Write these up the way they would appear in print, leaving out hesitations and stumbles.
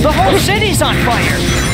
The whole city's on fire!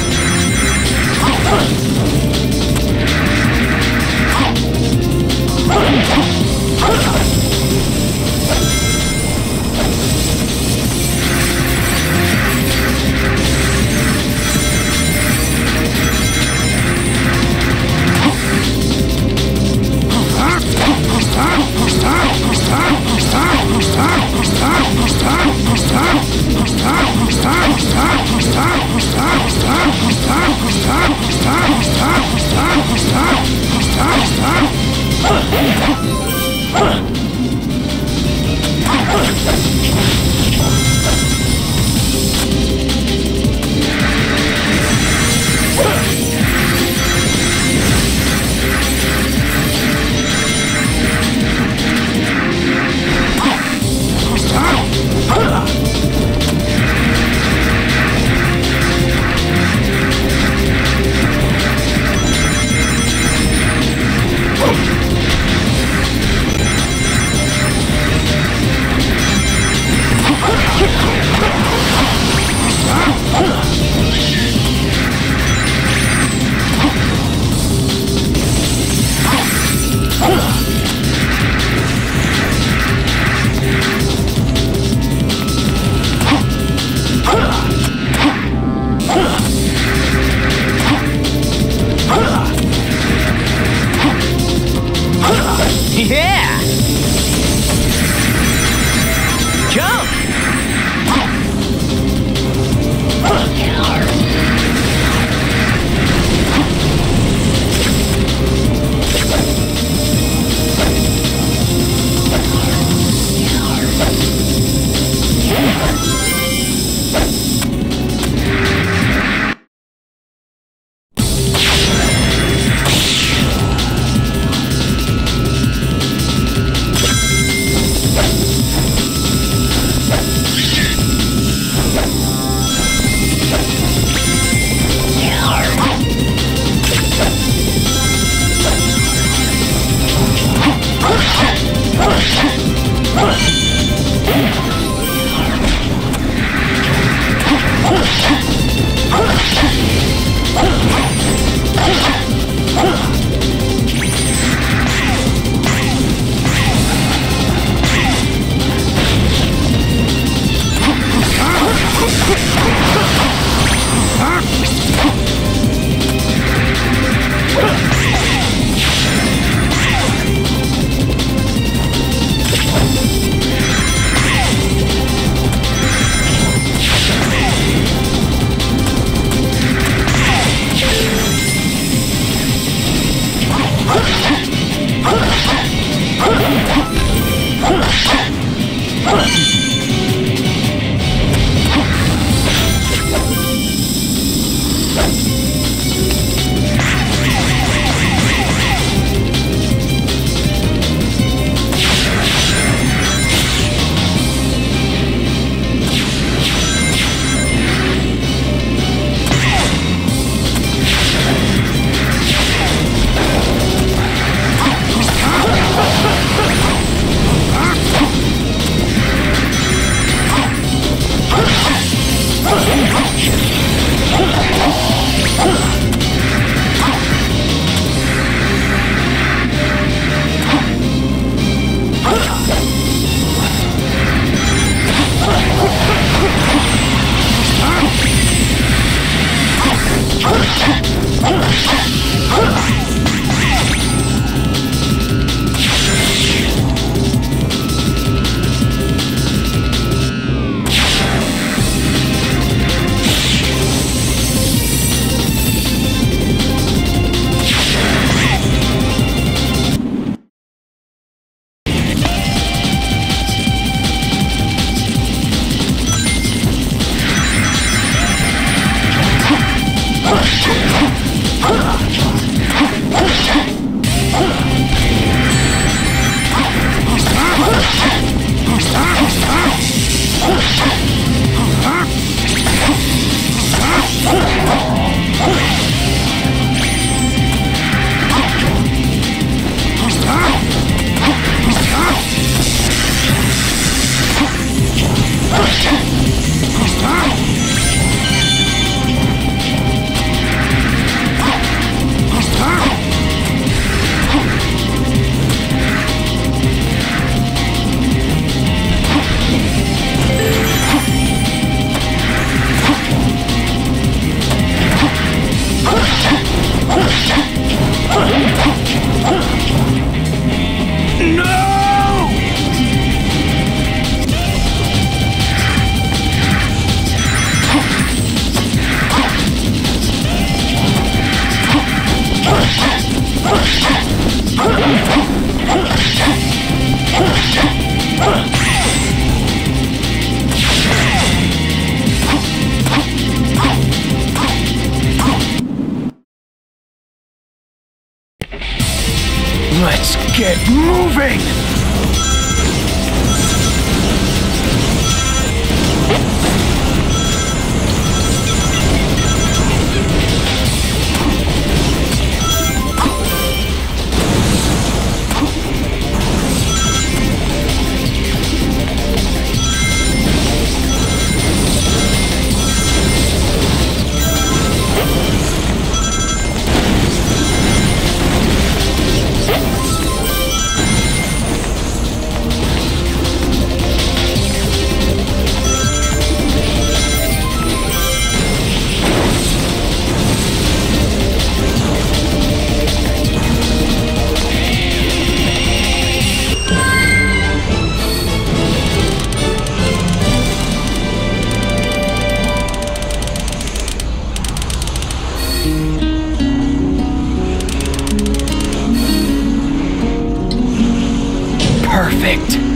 perfect.